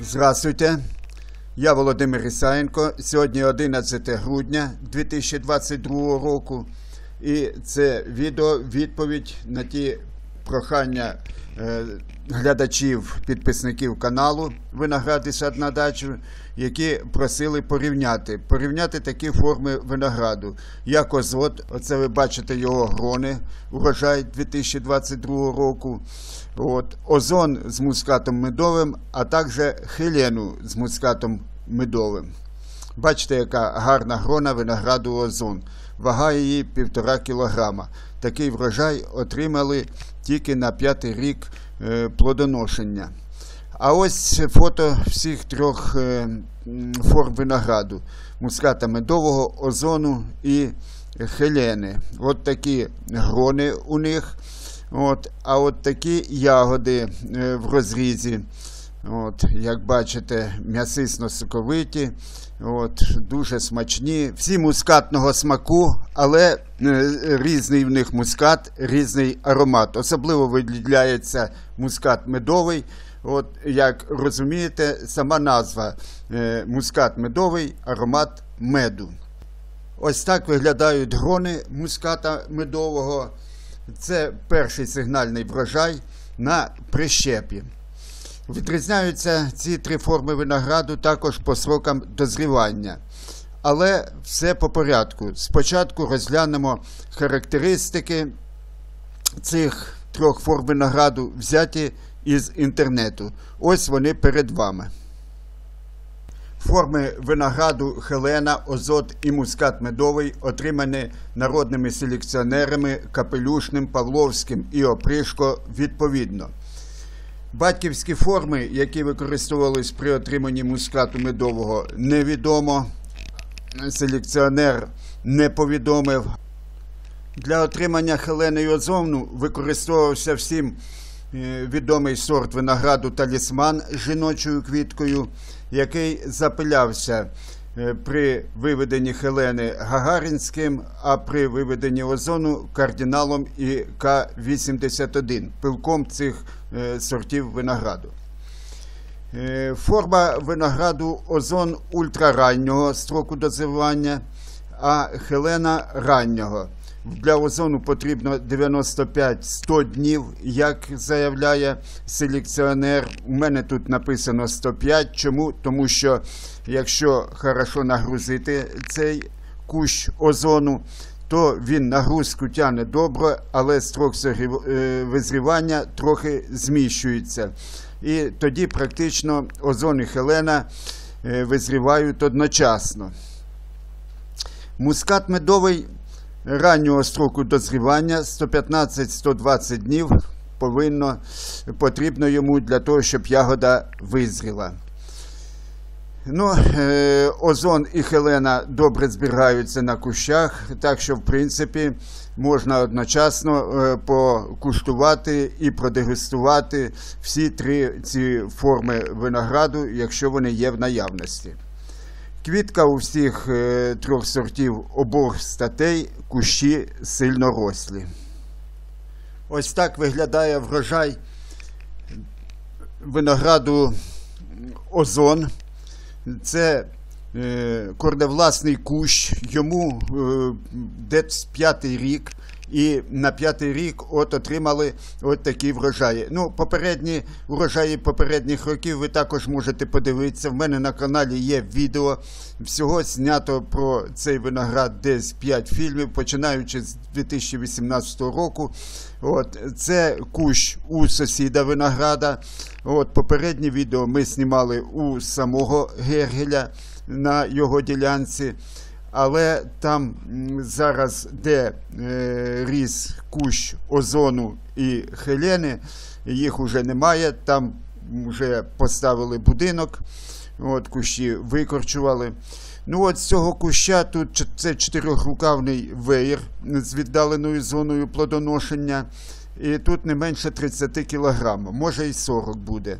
Здравствуйте, я Володимир Ісаєнко. Сьогодні 11 грудня 2022 року. І це відео відповідь на ті прохання глядачів, підписників каналу «Виноград і сад на дачу», які просили порівняти такі форми винограду, як Озон, оце ви бачите його грони, урожай 2022 року, Озон з мускатом медовим, а також Хелену з мускатом медовим. Бачите, яка гарна грона винограду Озон. Вага її 1,5 кілограма. Такий врожай отримали тільки на 5-й рік плодоношення. А ось фото всіх трьох форм винограду. Муската медового, Озону і Хелени. От такі грони у них. А от такі ягоди в розрізі. Як бачите, м'ясисно-соковиті, дуже смачні. Всі мускатного смаку, але різний в них мускат, різний аромат. Особливо виділяється мускат медовий. Як розумієте, сама назва мускат медовий, аромат меду. Ось так виглядають грони муската медового. Це перший сигнальний врожай на прищепі. Відрізняються ці три форми винограду також по срокам дозрівання. Але все по порядку. Спочатку розглянемо характеристики цих трьох форм винограду, взяті із інтернету. Ось вони перед вами. Форми винограду Хелена, Озон і мускат медовий отримані народними селекціонерами Капелюшним, Павловським і Опришко відповідно. Батьківські форми, які використовувались при отриманні мускату медового, невідомо. Селекціонер не повідомив. Для отримання Хелени і Озону використовувався всім відомий сорт винограду «Талісман» з жіночою квіткою, який запилявся при виведенні Хелени Гагаринським, а при виведенні Озону Кардиналом і К-81, пилком цих сортів винограду. Форма винограду Озон ультрараннього строку дозрівання, а Хелена раннього. Для Озону потрібно 95-100 днів, як заявляє селекціонер. У мене тут написано 105. Чому? Тому що якщо хорошо нагрузити цей кущ Озону, то він нагрузку тягне добре, але строк визрівання трохи зміщується. І тоді практично Озон і Хелена визрівають одночасно. Мускат медовий раннього строку дозрівання, 115-120 днів потрібно йому для того, щоб ягода визріла. Озон і Хелена добре зберігаються на кущах, так що, в принципі, можна одночасно покуштувати і продегустувати всі три ці форми винограду, якщо вони є в наявності. Квітка у всіх трьох сортів обох статей, кущі сильно рослі. Ось так виглядає врожай винограду Озон. Це корневласний кущ, йому десь 5-й рік, і на 5-й рік отримали такі врожаї. Урожаї попередніх років ви також можете подивитися, в мене на каналі є відео, всього знято про цей виноград десь 5 фільмів, починаючи з 2018 року. Це кущ у сусіда винограда. Попереднє відео ми знімали у самого Гергеля на його ділянці. Але там зараз, де ріс кущ Озону і Хелени, їх вже немає, там вже поставили будинок, кущі викорчували. З цього куща, тут це 4-рукавний веєр з віддаленою зоною плодоношення, і тут не менше 30 кг, може і 40 буде.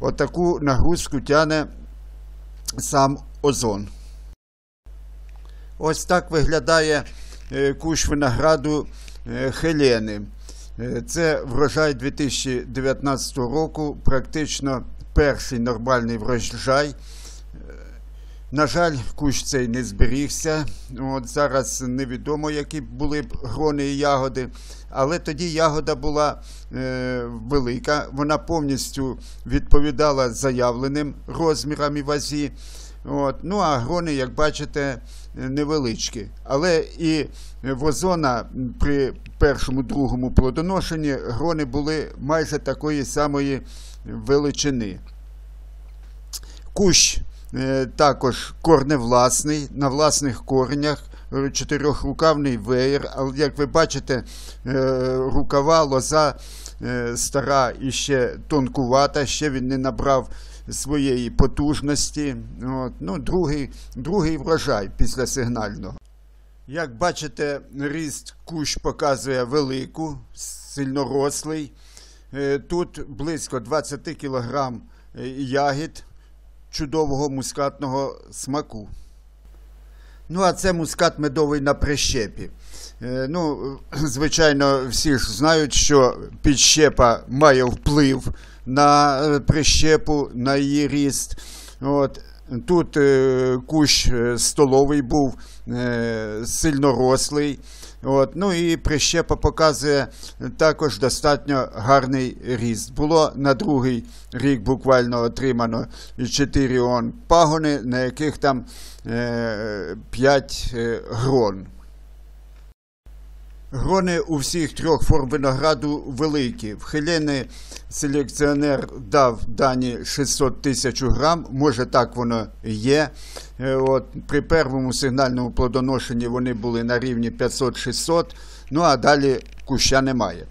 Отаку нагрузку тягне сам Озон. Ось так виглядає кущ винограду Хелени. Це врожай 2019 року, практично перший нормальний врожай. На жаль, кущ цей не зберігся. От зараз невідомо, які були б грони і ягоди. Але тоді ягода була велика, вона повністю відповідала заявленим розмірам і вазі. От. Ну а грони, як бачите, невеличкі. Але і в Озона при першому-другому плодоношенні грони були майже такої самої величини. Кущ також корневласний, на власних коренях, чотирьохрукавний веєр, але, як ви бачите, рукава, лоза стара і ще тонкувата, ще він не набрав своєї потужності. От. Ну, другий врожай після сигнального. Як бачите, ріст кущ показує велику, сильнорослий. Тут близько 20 кг ягід чудового мускатного смаку. Ну, а це мускат медовий на прищепі. Ну, звичайно, всі ж знають, що підщепа має вплив на прищепу, на її ріст. От. Тут кущ столовий був, сильнорослий. От. Ну і прищепа показує також достатньо гарний ріст. Було на другий рік буквально отримано 4 пагони, на яких там 5 грон. Грони у всіх трьох форм винограду великі. В Хелени селекціонер дав дані 600 тисяч грам, може так воно є. От, при першому сигнальному плодоношенні вони були на рівні 500-600, ну а далі куща немає.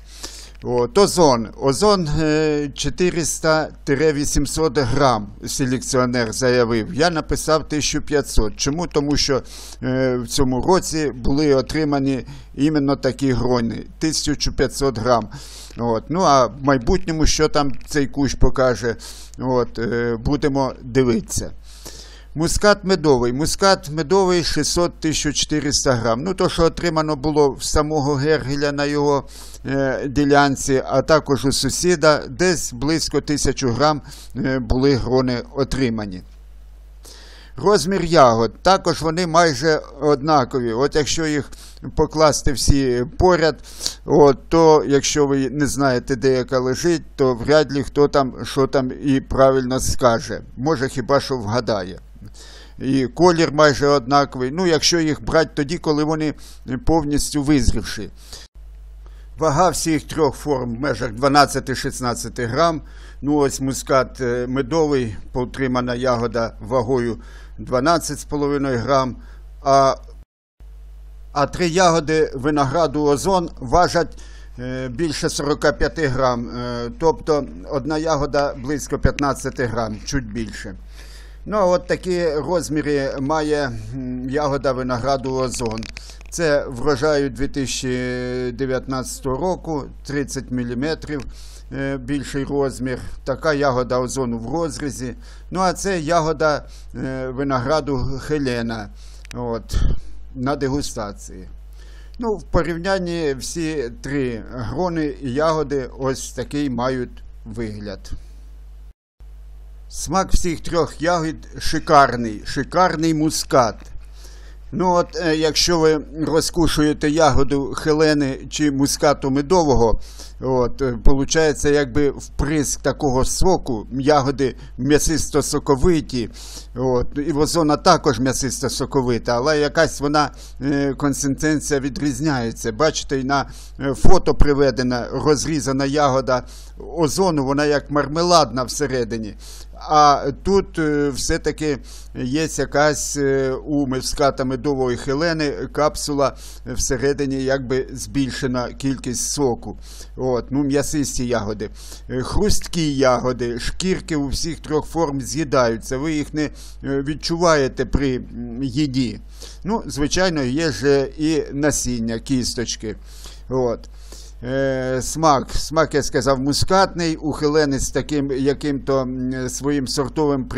От, Озон 400-800 грам селекціонер заявив, я написав 1500. Чому? Тому що в цьому році були отримані іменно такі грони, 1500 грам. От. Ну а в майбутньому, що там цей кущ покаже, от, будемо дивитися. Мускат медовий 600-1400 грам. Ну, то, що отримано було в самого Гергеля на його ділянці, а також у сусіда, десь близько 1000 грам були грони отримані. Розмір ягод. Також вони майже однакові. От якщо їх покласти всі поряд, от, то якщо ви не знаєте, де яка лежить, то вряд ли хто там, що там і правильно скаже. Може, хіба що вгадає. І колір майже однаковий. Ну, якщо їх брати тоді, коли вони повністю визрівші. Вага всіх трьох форм в межах 12-16 грам. Ну, ось мускат медовий, отримана ягода вагою 12,5 грам. А три ягоди винограду Озон важать більше 45 грам. Тобто, одна ягода близько 15 грам, чуть більше. Ну, от такі розміри має ягода винограду Озон. Це врожаю 2019 року, 30 мм, більший розмір. Така ягода Озону в розрізі. Ну, а це ягода винограду Хелена, от, на дегустації. Ну, в порівнянні всі три грони і ягоди ось такий мають вигляд. Смак всіх трьох ягід шикарний, шикарний мускат. Ну от, якщо ви розкушуєте ягоду Хелени чи мускату медового, от, виходить, якби вприск такого соку, ягоди м'ясисто-соковиті, от, і Озона також м'ясисто-соковита, але якась вона консистенція відрізняється. Бачите, і на фото приведена розрізана ягода Озону, вона як мармеладна всередині. А тут все-таки є якась у муската медової Хелени капсула всередині, якби збільшена кількість соку. От, ну, м'ясисті ягоди. Хрусткі ягоди, шкірки у всіх трьох форм з'їдаються, ви їх не відчуваєте при їді. Ну, звичайно, є ж і насіння, кісточки. От. Смак, я сказав, мускатний, у Хелени з таким яким-то своїм сортовим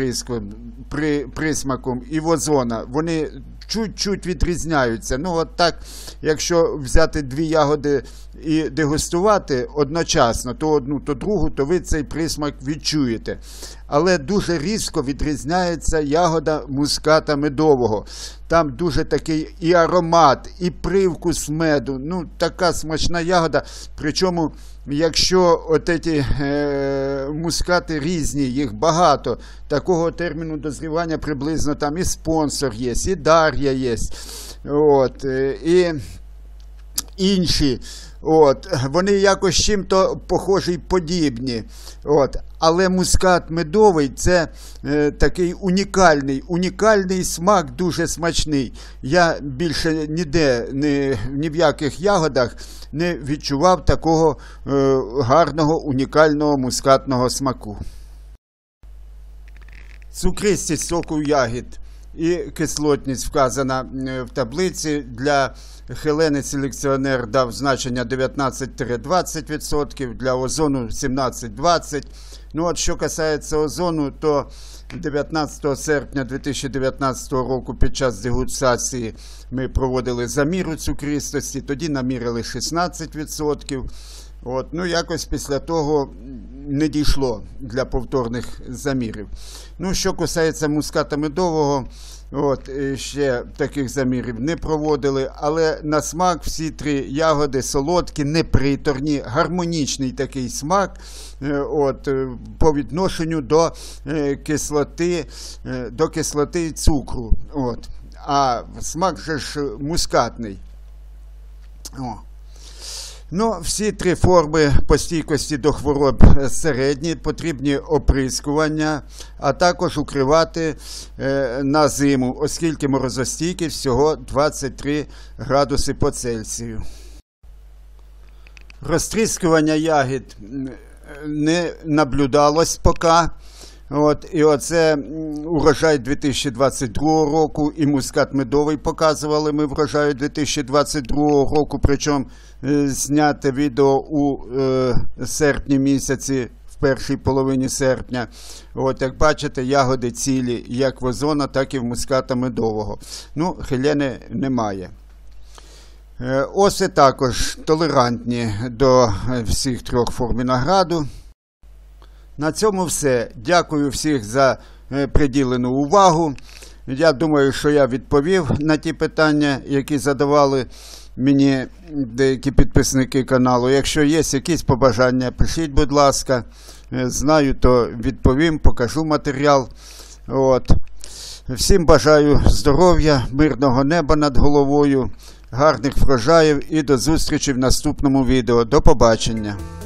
присмаком і в Озона. Вони чуть-чуть відрізняються. Ну, от так, якщо взяти дві ягоди і дегустувати одночасно, то одну, то другу, то ви цей присмак відчуєте. Але дуже різко відрізняється ягода муската медового. Там дуже такий і аромат, і привкус меду. Ну, така смачна ягода. Причому, якщо от ці мускати різні, їх багато, такого терміну дозрівання приблизно там і спонсор є, і Дар'я є, от, і інші. От, вони якось чим-то похожі й подібні. От. Але мускат медовий – це такий унікальний смак, дуже смачний. Я більше ніде, ні в яких ягодах не відчував такого гарного, унікального мускатного смаку. Цукристість соку ягід і кислотність вказана в таблиці. Для Хелени селекціонер дав значення 19-20%, для озону 17-20%. Ну от що касається озону, то 19 серпня 2019 року під час дегустації ми проводили заміру цукристості, тоді намірили 16%. От, ну якось після того не дійшло для повторних замірів. Ну, що касається муската медового, от, ще таких замірів не проводили, але на смак всі три ягоди солодкі, неприторні, гармонічний такий смак, от, по відношенню до кислоти, і цукру. От. А смак же ж мускатний. О. Ну, всі три форми по стійкості до хвороб середні, потрібні оприскування, а також укривати на зиму, оскільки морозостійкі всього 23 градуси по Цельсію. Розтріскування ягід не наблюдалось поки. От, і оце урожай 2022 року, і мускат медовий показували ми врожаю 2022 року, причому зняте відео у серпні місяці, в першій половині серпня. От, як бачите, ягоди цілі, як в озона, так і в муската медового. Ну, Хелени немає. Оси також толерантні до всіх трьох форм винограду. На цьому все. Дякую всіх за приділену увагу. Я думаю, що я відповів на ті питання, які задавали мені деякі підписники каналу. Якщо є якісь побажання, пишіть, будь ласка. Знаю, то відповім, покажу матеріал. От. Всім бажаю здоров'я, мирного неба над головою, гарних врожаїв і до зустрічі в наступному відео. До побачення.